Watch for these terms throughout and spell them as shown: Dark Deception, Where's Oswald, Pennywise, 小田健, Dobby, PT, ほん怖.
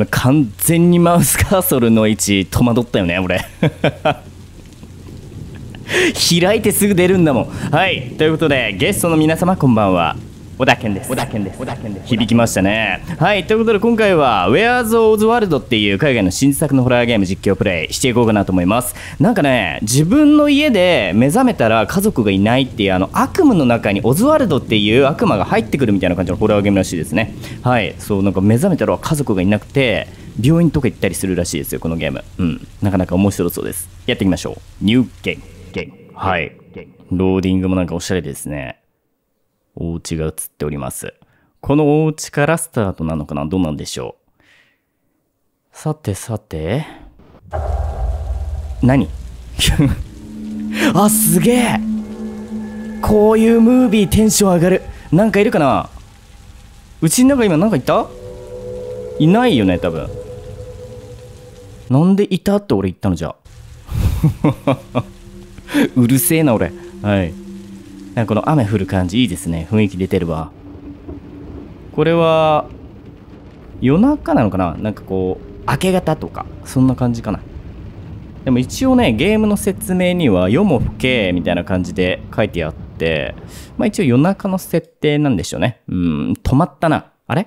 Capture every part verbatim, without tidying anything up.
今完全にマウスカーソルの位置戸惑ったよね俺開いてすぐ出るんだもん。はいということでゲストの皆様こんばんは、小田健です。響きましたね。はいということで今回は「Where's Oswald」っていう海外の新作のホラーゲーム実況プレイしていこうかなと思います。なんかね自分の家で目覚めたら家族がいないっていうあの悪夢の中にオズワルドっていう悪魔が入ってくるみたいな感じのホラーゲームらしいですね。はいそうなんか目覚めたら家族がいなくて病院とか行ったりするらしいですよこのゲーム。うんなかなか面白そうです。やっていきましょう。ニューゲームゲームはいローディングもなんかおしゃれですね。お家が映っております。このお家からスタートなのかなどうなんでしょう。さてさて。何あ、すげえこういうムービーテンション上がる。なんかいるかなうちの中今なんかいたいないよね多分。なんでいたって俺言ったのじゃあ。うるせえな俺。はい。なんかこの雨降る感じいいですね。雰囲気出てるわ。これは夜中なのかななんかこう明け方とかそんな感じかな。でも一応ねゲームの説明には夜も更けみたいな感じで書いてあってまあ一応夜中の設定なんでしょうね。うーん止まったなあれ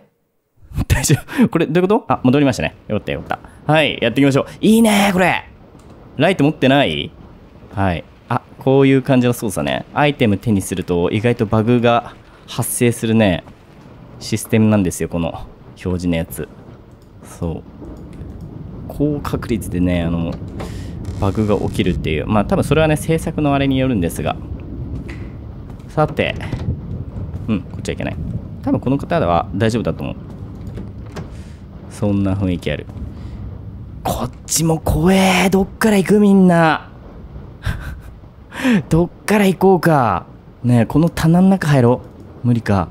大丈夫これどういうことあ戻りましたね。よかったよかった。はいやっていきましょう。いいねこれライト持ってないはいあ、こういう感じの操作ね。アイテム手にすると意外とバグが発生するねシステムなんですよこの表示のやつ。そう高確率でねあのバグが起きるっていうまあ多分それはね制作のあれによるんですがさてうんこっちはいけない多分この方は大丈夫だと思う。そんな雰囲気ある。こっちも怖えどっから行くみんなどっから行こうかねえこの棚の中入ろう無理か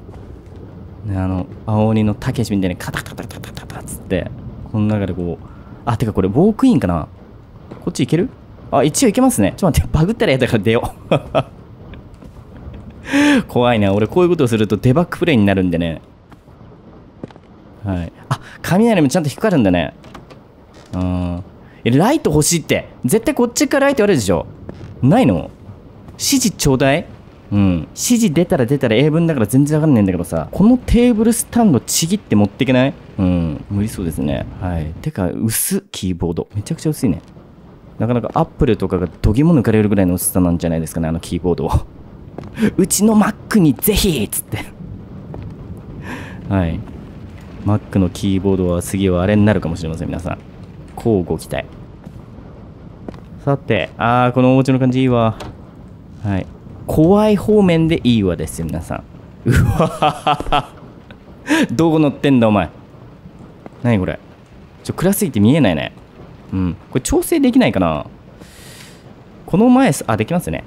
ねあの青鬼のたけしみたいにカタカタカタカタカタっつってこの中でこうあてかこれウォークインかなこっち行けるあ一応行けますね。ちょっと待ってバグったらやだから出よう怖いな俺こういうことをするとデバッグプレイになるんでね。はいあ雷もちゃんと光るんだね。うんライト欲しいって絶対こっちからライトあるでしょないの指示ちょうだい。うん指示出たら出たら英文だから全然わかんないんだけどさこのテーブルスタンドちぎって持っていけない。うん無理そうですね。はいてか薄キーボードめちゃくちゃ薄いね。なかなかアップルとかがどぎも抜かれるぐらいの薄さなんじゃないですかねあのキーボードうちの Mac にぜひっつってはい Mac のキーボードは次はあれになるかもしれません。皆さんこうご期待。さて、あー、このお家の感じいいわ。はい。怖い方面でいいわですよ、皆さん。うわどこ乗ってんだ、お前。なにこれ。ちょ、暗すぎて見えないね。うん。これ調整できないかな。この前さ、あ、できますよね。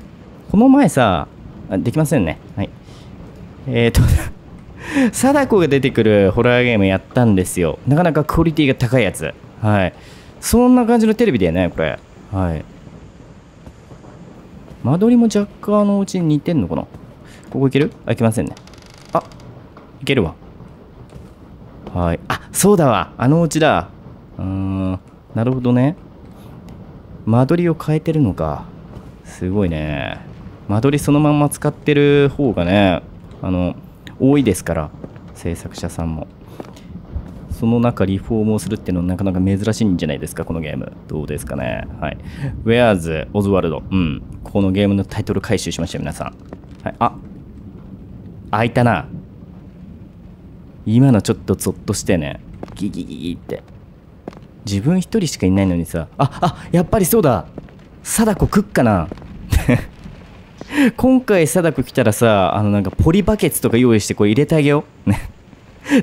この前さ、あできませんね。はい。えーと、貞子が出てくるホラーゲームやったんですよ。なかなかクオリティが高いやつ。はい。そんな感じのテレビだよね、これ。はい、間取りも若干あのうちに似てんのかな。ここいける？あ、いけませんね。あ、いけるわ。はい。あ、そうだわ。あのうちだ。うーん。なるほどね。間取りを変えてるのか。すごいね。間取りそのまんま使ってる方がね、あの、多いですから。制作者さんも。その中リフォームをするっていうのはなかなか珍しいんじゃないですかこのゲーム。どうですかね。はい。Where's Oswald。うん。このゲームのタイトル回収しましたよ皆さん。はい。あ、開いたな。今のちょっとゾッとしてね。ギギギギって。自分一人しかいないのにさ。あ、あ、やっぱりそうだ。貞子食っかな。今回貞子来たらさ、あのなんかポリバケツとか用意してこれ入れてあげよう。ね。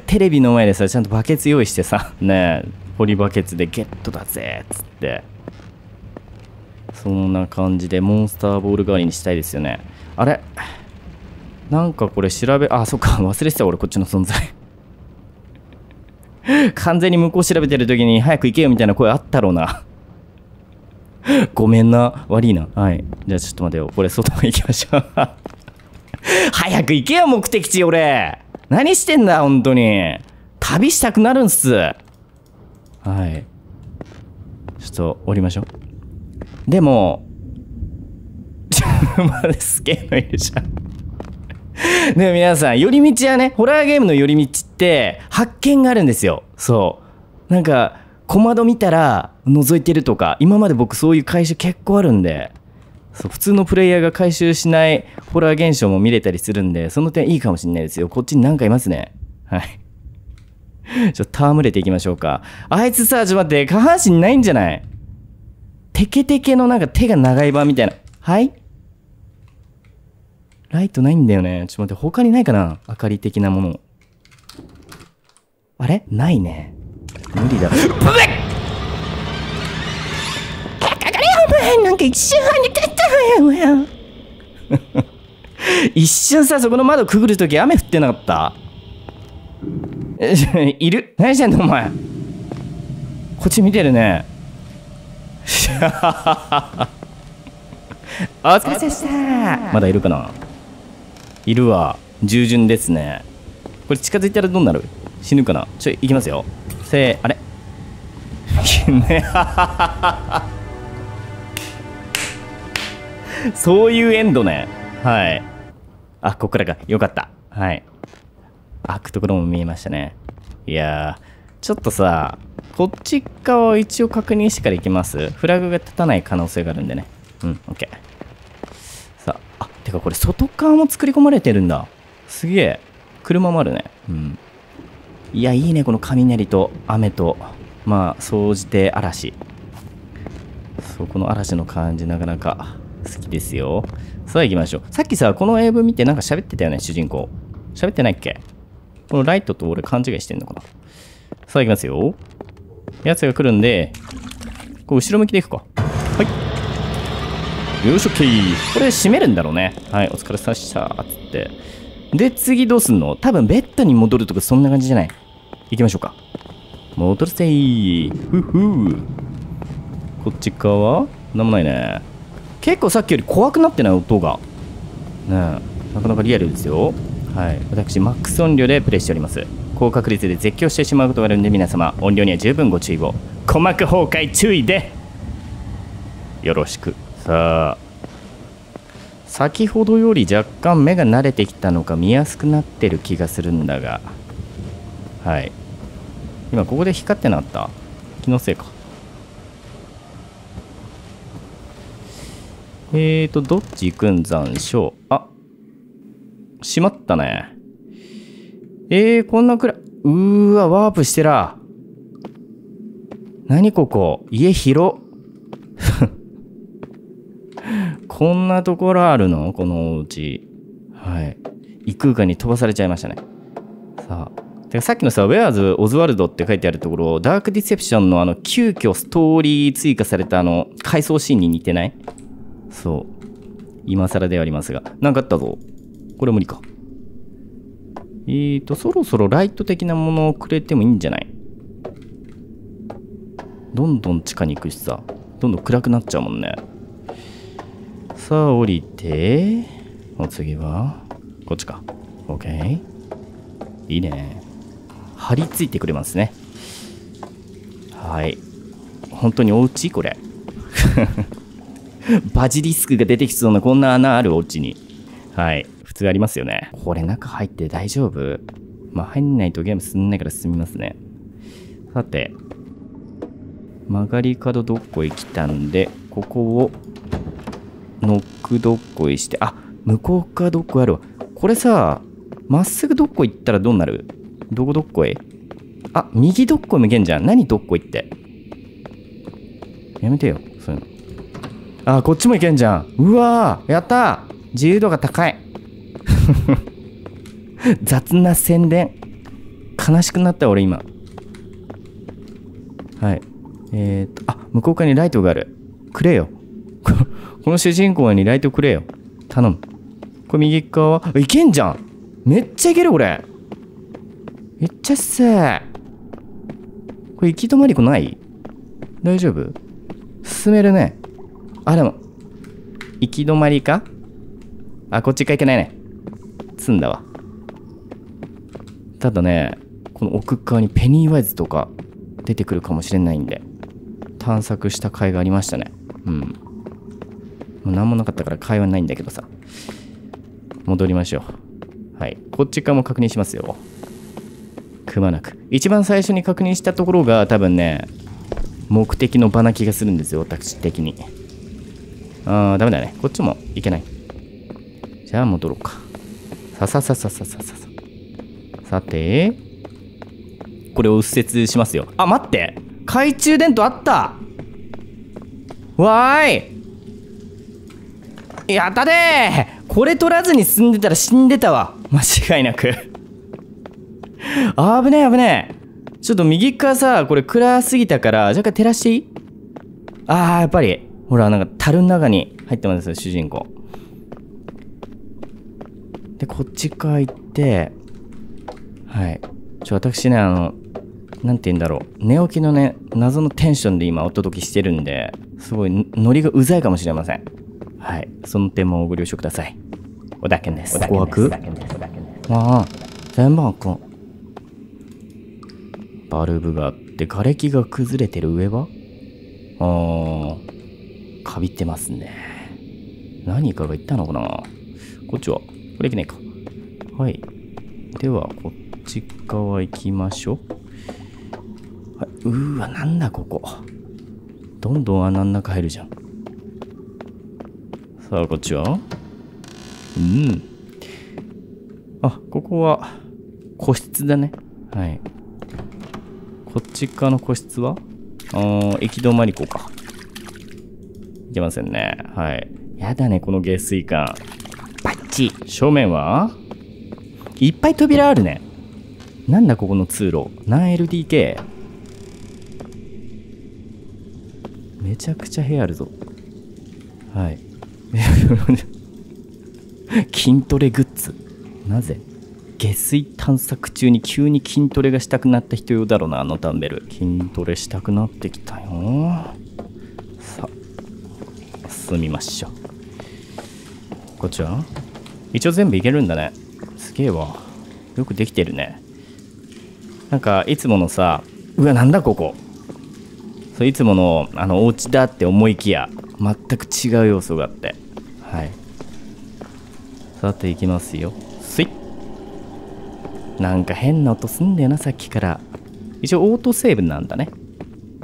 テレビの前でさちゃんとバケツ用意してさねえポリバケツでゲットだぜっつってそんな感じでモンスターボール代わりにしたいですよね。あれなんかこれ調べあそっか忘れてた俺こっちの存在完全に向こう調べてる時に早く行けよみたいな声あったろうなごめんな悪いな。はいじゃあちょっと待てよこれ外行きましょう早く行けよ目的地俺何してんだ、本当に。旅したくなるんす。はい。ちょっと降りましょう。でも、まだすげえのいるじゃん。でも皆さん、寄り道はね、ホラーゲームの寄り道って発見があるんですよ。そう。なんか、小窓見たら覗いてるとか、今まで僕そういう回収結構あるんで、そう普通のプレイヤーが回収しないホラー現象も見れたりするんで、その点いいかもしれないですよ。こっちになんかいますね。はい。ちょっと戯れていきましょうか。あいつさ、ちょっと待って、下半身ないんじゃない？テケテケのなんか手が長い版みたいな。はい？ライトないんだよね。ちょっと待って、他にないかな？明かり的なもの。あれ？ないね。無理だ。うっ！かかれお前！なんか一瞬跳ねてったわよ。一瞬さ、そこの窓くぐるとき雨降ってなかった？いる？何してんのお前。こっち見てるね。お疲れ様でした。まだいるかな？いるわ。従順ですね。これ近づいたらどうなる？死ぬかな？ちょ、いきますよ。せー、あれ？そういうエンドね。はい。あ、こっからか。よかった。はい。開くところも見えましたね。いやー、ちょっとさ、こっち側を一応確認してから行きます。フラグが立たない可能性があるんでね。うん、オッケー。さあ、あ、てかこれ外側も作り込まれてるんだ。すげえ。車もあるね。うん。いや、いいね、この雷と雨と、まあ、総じて嵐。そう、この嵐の感じ、なかなか好きですよ。さあ、行きましょう。さっきさ、この英文見てなんか喋ってたよね、主人公。喋ってないっけ？このライトと俺勘違いしてんのかな。さあ、行きますよ。やつが来るんで、こう、後ろ向きでいくか。はい。よいしょ、けい。これ、閉めるんだろうね。はい、お疲れさっしたー、つって。で、次どうすんの？多分、ベッドに戻るとか、そんな感じじゃない？行きましょうか。戻るぜー。ふっふー。こっち側？なんもないね。結構さっきより怖くなってない？音が。ねえ、なかなかリアルですよ。はい、私、マックス音量でプレイしております。高確率で絶叫してしまうことがあるので、皆様、音量には十分ご注意を。鼓膜崩壊注意でよろしく。さあ、先ほどより若干目が慣れてきたのか、見やすくなってる気がするんだが、はい。今、ここで光ってなかった？気のせいか。えーと、どっち行くんざんしょう。あ、閉まったね。えー、こんなくらい。うーわ、ワープしてら。何ここ。家広。こんなところあるの？このお家。はい。異空間に飛ばされちゃいましたね。さあ。てかさっきのさ、Where's Oswald って書いてあるところ、ダークディセプションのあの、急遽ストーリー追加されたあの、回想シーンに似てない？そう。今更ではありますが。なんかあったぞ。これ無理か。えーと、そろそろライト的なものをくれてもいいんじゃない？どんどん地下に行くしさ、どんどん暗くなっちゃうもんね。さあ、降りて、お次は、こっちか。OK。いいね。張り付いてくれますね。はい。本当にお家？これ。バジリスクが出てきそうな、こんな穴あるお家に。はい。普通ありますよね。これ中入って大丈夫？まあ入んないとゲーム進んないから進みますね。さて、曲がり角どっこい来たんで、ここをノックどっこいして、あ、向こう側どっこいあるわ。これさ、まっすぐどっこい行ったらどうなる？どこどっこい？あ、右どっこい向けんじゃん。何どっこいって。やめてよ、そういうの。あ、こっちも行けんじゃん。うわー、やったー！自由度が高い。雑な宣伝。悲しくなった俺今。はい。えーと、あ、向こう側にライトがある。くれよ。この主人公にライトくれよ。頼む。これ右側は、いけんじゃん！めっちゃいけるこれ。めっちゃっせー。これ行き止まり子ない？大丈夫？進めるね。あ、でも、行き止まりか？あ、こっちか行けないね。詰んだわ。ただね、この奥側にペニーワイズとか、出てくるかもしれないんで、探索した甲斐がありましたね。うん。もう何もなかったから甲斐はないんだけどさ。戻りましょう。はい。こっち側も確認しますよ。くまなく。一番最初に確認したところが多分ね、目的の場な気がするんですよ、私的に。あー、ダメだね。こっちも行けない。じゃあ戻ろうか。ささささささささ。さて、これを右折しますよ。あ、待って懐中電灯あったわーいやったでーこれ取らずに進んでたら死んでたわ。間違いなく。あぶねえ、あぶねえ。ちょっと右側さ、これ暗すぎたから、若干照らしていい？あー、やっぱり。ほら、なんか樽の中に入ってますよ、主人公。で、こっち側行って、はい。ちょ、私ね、あの、なんて言うんだろう。寝起きのね、謎のテンションで今お届けしてるんで、すごい、ノリがうざいかもしれません。はい。その点もご了承ください。おだけんです。琥珀？ああ、全部開く。バルブがあって、瓦礫が崩れてる上は？ああ、かびってますね。何かが言ったのかな？こっちは？これいけないか。はい。では、こっち側行きましょう。うーわ、なんだここ。どんどん穴の中入るじゃん。さあ、こっちはうん。あ、ここは個室だね。はい。こっち側の個室はあー、行き止まりこうか。いけませんね。はい。やだね、この下水管。バッチリ。正面はいっぱい扉あるね。なんだここの通路。何 エルディーケー？めちゃくちゃ部屋あるぞ。はい。筋トレグッズ。なぜ下水探索中に急に筋トレがしたくなった人用だろうな、あのダンベル。筋トレしたくなってきたよ。さあ、進みましょう。こっちは一応全部いけるんだね。すげえわ。よくできてるね。なんか、いつものさ、うわ、なんだここ。そういつものあのお家だって思いきや全く違う要素があって、はい。さて行きますよ。スイッ。なんか変な音すんだよな、さっきから。一応オートセーブなんだね。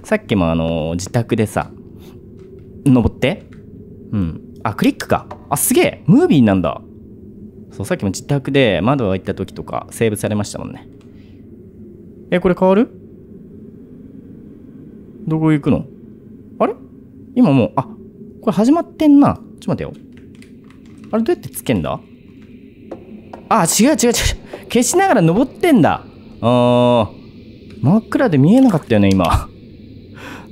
さっきもあのー、自宅でさ登ってうん、あ、クリックか。あ、すげえムービーなんだ。そう、さっきも自宅で窓開いた時とかセーブされましたもんね。え、これ変わる？どこ行くの？あれ？今もう、あ、これ始まってんな。ちょっと待ってよ。あれどうやってつけんだ？あ、違う違う違う。消しながら登ってんだ。あー、真っ暗で見えなかったよね、今。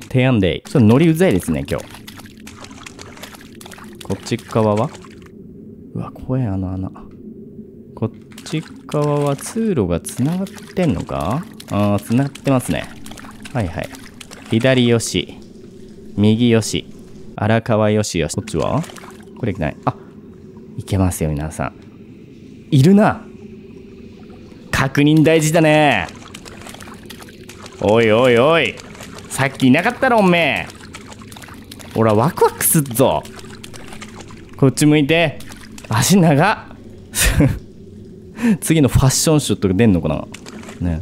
提案で。ちょっとノリうざいですね、今日。こっち側は？うわ、怖い、あの穴。こっち側は通路が繋がってんのか？あー、繋がってますね。はいはい。左よし、右よし、荒川よしよし。こっちはこれいけない。あ、いけますよ、皆さん。いるな。確認大事だね。おいおいおい。さっきいなかったろ、おめえ。ほら、ワクワクすっぞ。こっち向いて。足長っ。次のファッションショットが出んのかな。ね。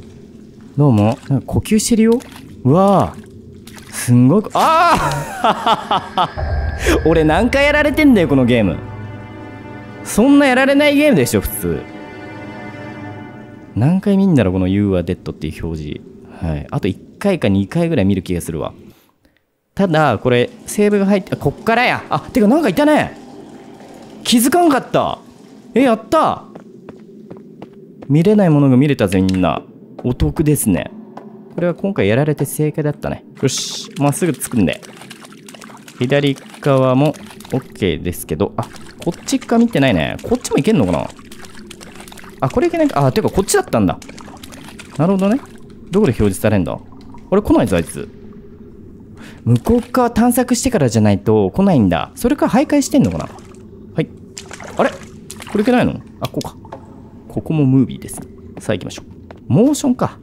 どうも。なんか呼吸してるよ。うわあ。すんごい、ああ俺何回やられてんだよ、このゲーム。そんなやられないゲームでしょ、普通。何回見んだろ、この You are dead っていう表示。はい。あといっかいかにかいぐらい見る気がするわ。ただ、これ、セーブが入って、あ、こっからや。あ、てかなんかいたね。気づかんかった。え、やった。見れないものが見れたぜ、みんな。お得ですね。これは今回やられて正解だったね。よし。まっすぐつくんで。左側も OK ですけど。あ、こっち側見てないね。こっちもいけんのかなあ、これいけないか。あ、てかこっちだったんだ。なるほどね。どこで表示されんだ。あれ来ないぞ、あいつ。向こう側探索してからじゃないと来ないんだ。それか徘徊してんのかな。はい。あれこれいけないの。あ、こうか。ここもムービーですね。さあ行きましょう。モーションか。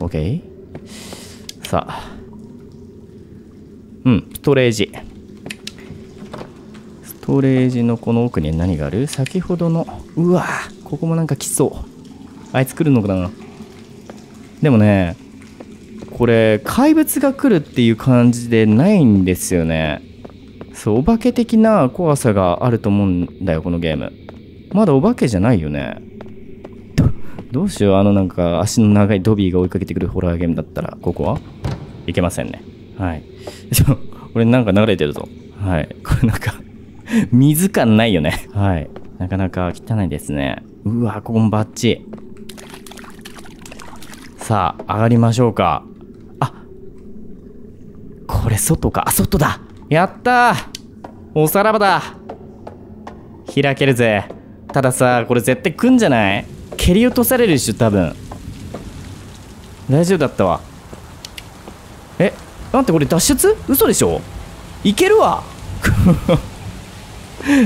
オッケー。さ。うん、ストレージ。ストレージのこの奥に何がある？先ほどの、うわぁ、ここもなんかきそう。あいつ来るのかな？でもね、これ、怪物が来るっていう感じでないんですよね。そう、お化け的な怖さがあると思うんだよ、このゲーム。まだお化けじゃないよね。ど、どうしよう、あのなんか足の長いドビーが追いかけてくるホラーゲームだったら、ここはいけませんね。はい。ちょ、俺なんか流れてるぞ。はい。これなんか、水感ないよね。はい。なかなか汚いですね。うわ、ここもバッチリ。さあ、上がりましょうか。あ、これ外か。あ、外だ。やったー、おさらばだ。開けるぜ。たださ、これ絶対来んじゃない？蹴り落とされるっしょ、多分。大丈夫だったわ。え、なんてこれ脱出？嘘でしょ？いけるわ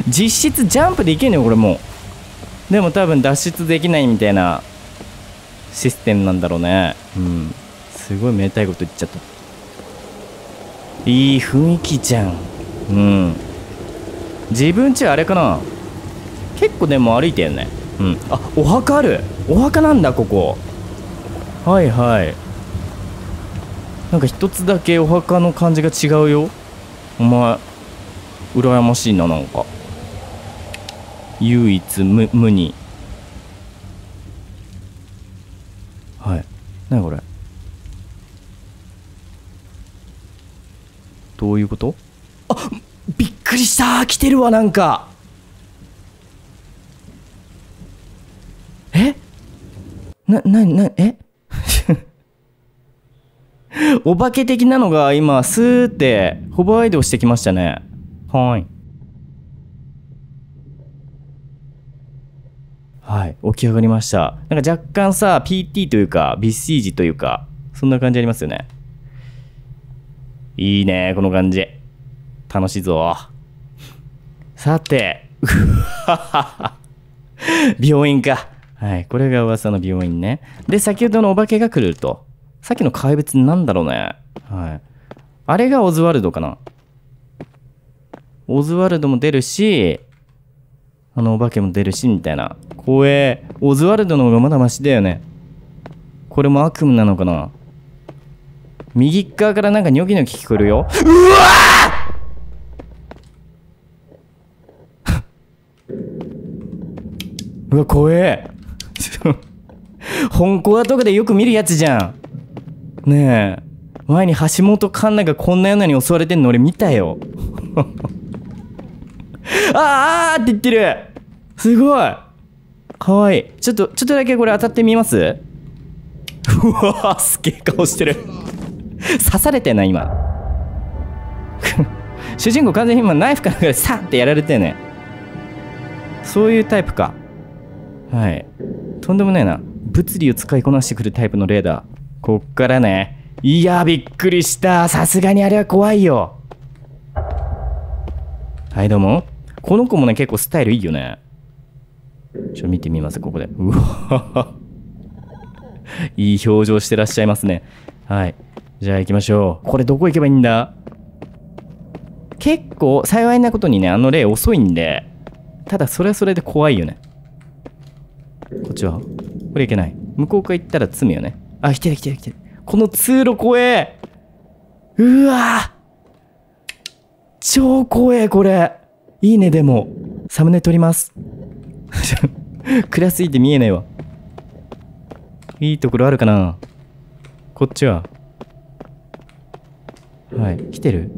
実質ジャンプでいけんのよ、これもう。でも多分脱出できないみたいなシステムなんだろうね。うん。すごいめでたいこと言っちゃった。いい雰囲気じゃん。うん。自分ちあれかな。結構でも歩いてるね。うん。あ、お墓ある。お墓なんだ、ここ。はいはい。なんか一つだけお墓の感じが違うよ。お前、羨ましいな、なんか。唯一無、無二。はい。なにこれ。どういうこと？あ、びっくりした。来てるわ、なんか。え？な、な、な、えお化け的なのが今、スーって、ホバー移動してきましたね。はい。はい、起き上がりました。なんか若干さ、ピーティー というか、ビシージというか、そんな感じありますよね。いいね、この感じ。楽しいぞ。さて、うははは。病院か。はい、これが噂の病院ね。で、先ほどのお化けが来ると。さっきの怪物なんだろうね。はい。あれがオズワルドかな。オズワルドも出るし、あのお化けも出るし、みたいな。怖え。オズワルドの方がまだマシだよね。これも悪夢なのかな。右側からなんかニョキニョキ聞こえるよ。うわうわ、怖え本コアとかでよく見るやつじゃん。ねえ、前に橋本環奈がこんなようなに襲われてんの俺見たよあーあーって言ってる。すごいかわいい。ちょっとちょっとだけこれ当たってみます。うわー、すげえ顔してる刺されてんな今主人公完全に今ナイフかなんかでサッってやられてね。そういうタイプか。はい、とんでもないな。物理を使いこなしてくるタイプのレーダー。こっからね。いや、びっくりした。さすがにあれは怖いよ。はい、どうも。この子もね、結構スタイルいいよね。ちょ、見てみます。ここでうわいい表情してらっしゃいますね。はい、じゃあ行きましょう。これどこ行けばいいんだ？結構幸いなことにね、あの霊遅いんで、ただそれはそれで怖いよね。こっちは？これ行けない。向こうから行ったら詰むよね。あ、来てる来てる来てる。この通路怖え。うわ超怖え、これ。いいね、でも。サムネ撮ります。暗すぎて見えないわ。いいところあるかな？こっちは？はい、来てる。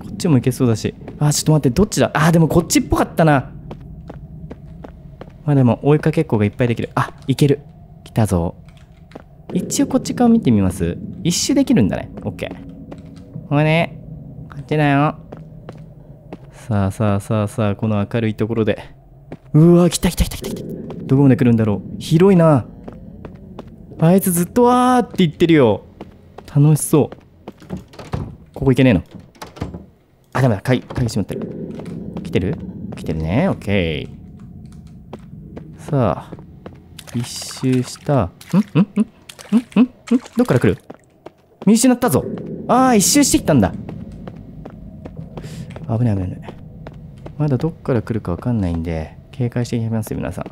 こっちも行けそうだし。あー、ちょっと待って、どっちだ？あー、でもこっちっぽかったな。まあでも、追いかけっこがいっぱいできる。あ、行ける。来たぞ。一応こっち側見てみます。一周できるんだね。オッケー。ほらね。こっちだよ。さあさあさあさあ、この明るいところで。うわー、来た来た来た来た来た。どこまで来るんだろう。広いな。あいつずっとわーって言ってるよ。楽しそう。ここ行けねえの。あ、ダメだ。鍵、鍵閉まってる。来てる？来てるね。オッケー。さあ、一周した。んんんんんんんどっから来る？見失ったぞ。ああ、一周してきたんだ。危ない危ない危ない。まだどっから来るかわかんないんで、警戒していきますよ、皆さん。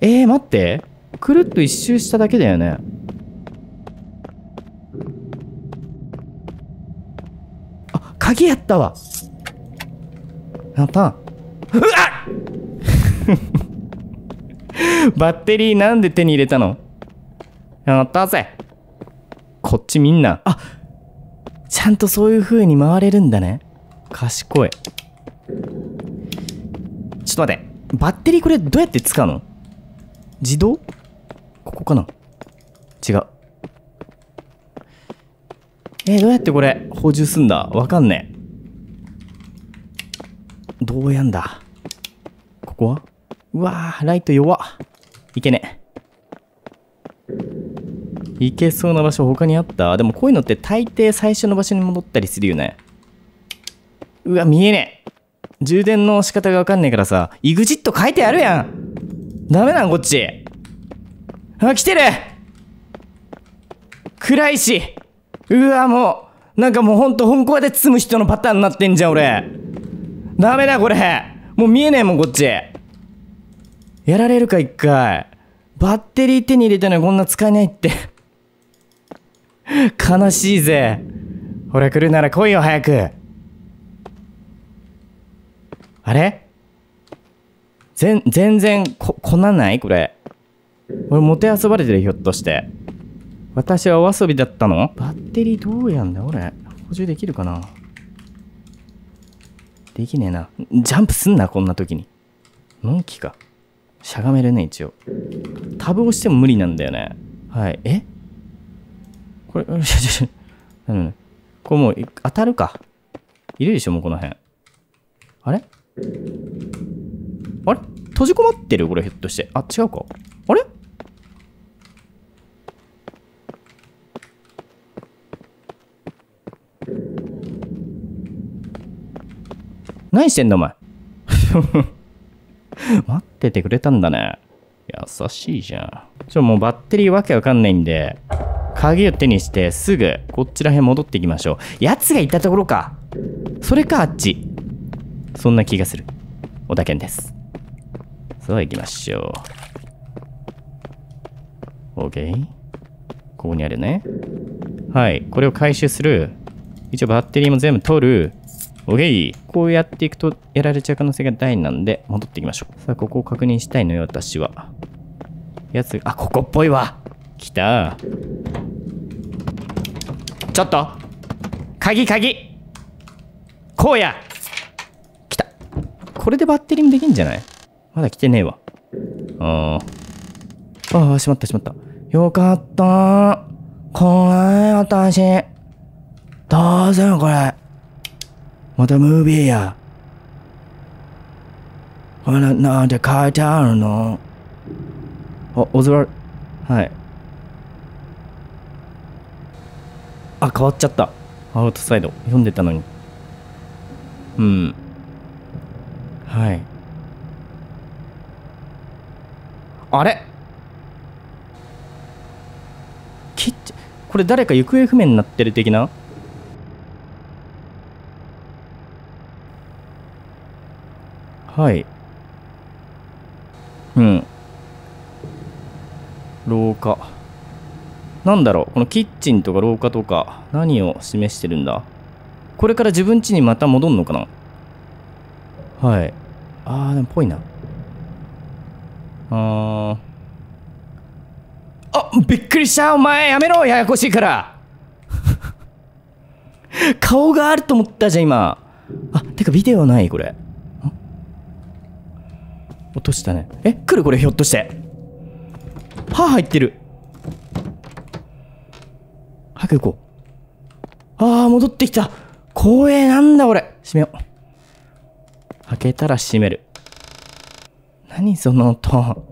えー、待って。くるっと一周しただけだよね。あ、鍵やったわ。やった。うわっバッテリーなんで手に入れたの？やったぜ。こっちみんな。あ、ちゃんとそういう風に回れるんだね。賢い。ちょっと待って。バッテリーこれどうやって使うの？自動？ここかな？違う。えー、どうやってこれ補充すんだ？わかんねえ。どうやんだ？ここは？うわー、ライト弱っ。いけねえ。いけそうな場所他にあった？でもこういうのって大抵最初の場所に戻ったりするよね。うわ、見えねえ。充電の仕方がわかんねえからさ、イグジット書いてあるやん。ダメなんこっち。あ、来てる。暗いし。うわ、もう、なんかもうほんと本コアで積む人のパターンになってんじゃん、俺。ダメだ、これ。もう見えねえもん、こっち。やられるか、一回。バッテリー手に入れたのにこんな使えないって。悲しいぜ。ほら、来るなら来いよ、早く。あれ？全然こ、こなないこれ。俺、もてあそばれてる、ひょっとして。私はお遊びだったの？バッテリーどうやんだ俺。補充できるかな？できねえな。ジャンプすんな、こんな時に。のんきか。しゃがめるね、一応。タブ押しても無理なんだよね。はい。え？これ、うん、ちょ、ちょ、うん。これもう、当たるか。いるでしょ、もうこの辺。あれ？あれ？閉じこまってる？これひょっとして。あ、違うか。あれ？何してんだお前。待っててくれたんだね。優しいじゃん。ちょ、もうバッテリーわけわかんないんで、鍵を手にしてすぐこっちらへ戻っていきましょう。奴がいたところか。それか、あっち。そんな気がする。小田健です。さあ、行きましょう。OK。ここにあるね。はい。これを回収する。一応バッテリーも全部取る。OK。こうやっていくとやられちゃう可能性が大なんで、戻っていきましょう。さあ、ここを確認したいのよ、私は。やつ、あ、ここっぽいわ。来た。ちょっと鍵、鍵こうやこれでバッテリーもできんじゃない？まだ来てねえわ。ああ。ああ、しまったしまった。よかったー。怖い、私。どうするこれ。またムービーや。これなんて書いてあるの？あ、オズワルド。はい。あ、変わっちゃった。アウトサイド。読んでたのに。うん。はい。あれ？キッチン、これ誰か行方不明になってる的な？はい。うん。廊下。なんだろう？このキッチンとか廊下とか何を示してるんだ？これから自分家にまた戻んのかな？はい。あー、でもぽいな。あー。あ、びっくりしたお前やめろややこしいから顔があると思ったじゃん、今。あ、てかビデオないこれ。落としたね。え、来るこれひょっとして。歯入ってる。早く行こう。あー、戻ってきた。光栄なんだ俺。閉めよう。開けたら閉める。何その音。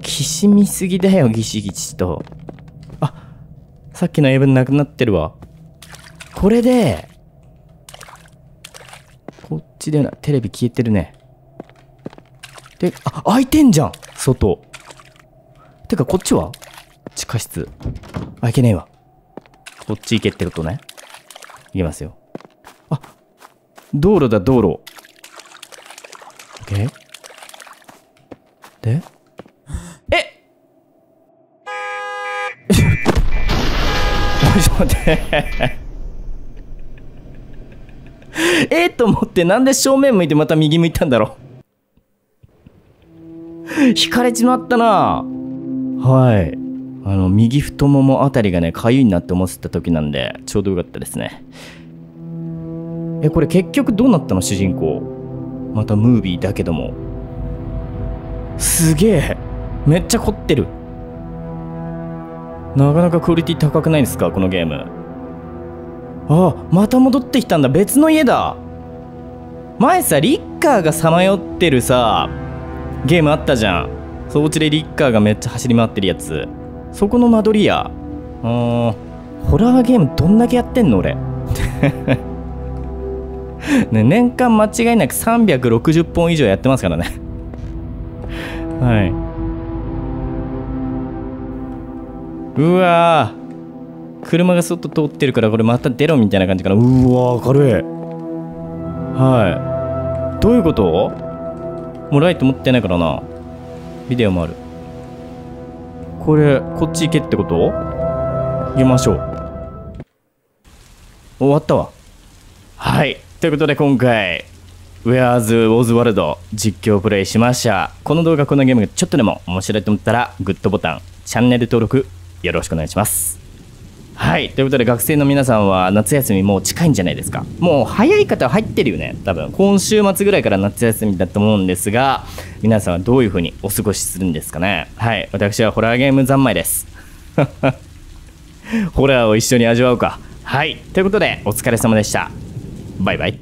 きしみすぎだよ、ギシギシと。あ、さっきの英文なくなってるわ。これで、こっちでな、テレビ消えてるね。で、あ、開いてんじゃん外。てか、こっちは地下室。開けねえわ。こっち行けってことね。行きますよ。あ、道路だ、道路。OK？ でえっちょっと待ってえっと思って、なんで正面向いてまた右向いたんだろう引かれちまったな。はい、あの右太ももあたりがね、かゆいなって思ってた時なんでちょうどよかったですね。え、これ結局どうなったの、主人公。またムービーだけども、すげえめっちゃ凝ってる。なかなかクオリティ高くないですか、このゲーム。あ、また戻ってきたんだ、別の家だ。前さ、リッカーがさまよってるさゲームあったじゃん。そう、お家でリッカーがめっちゃ走り回ってるやつ。そこの間取りや。うーん、ホラーゲームどんだけやってんの俺ね、年間間違いなくさんびゃくろくじゅっぽん以上やってますからねはい、うわー、車が外通ってるから、これまた出ろみたいな感じかな。うわー、明るい。はい、どういうこと？もうライト持ってないからな。ビデオもある。これこっち行けってこと？行きましょう。終わったわ。はい、ということで今回Where's Oswald実況プレイしました。この動画、このゲームがちょっとでも面白いと思ったらグッドボタン、チャンネル登録よろしくお願いします。はい。ということで、学生の皆さんは夏休みもう近いんじゃないですか。もう早い方は入ってるよね。多分、今週末ぐらいから夏休みだと思うんですが、皆さんはどういう風にお過ごしするんですかね。はい。私はホラーゲーム三昧です。ホラーを一緒に味わうか。はい。ということで、お疲れ様でした。バイバイ。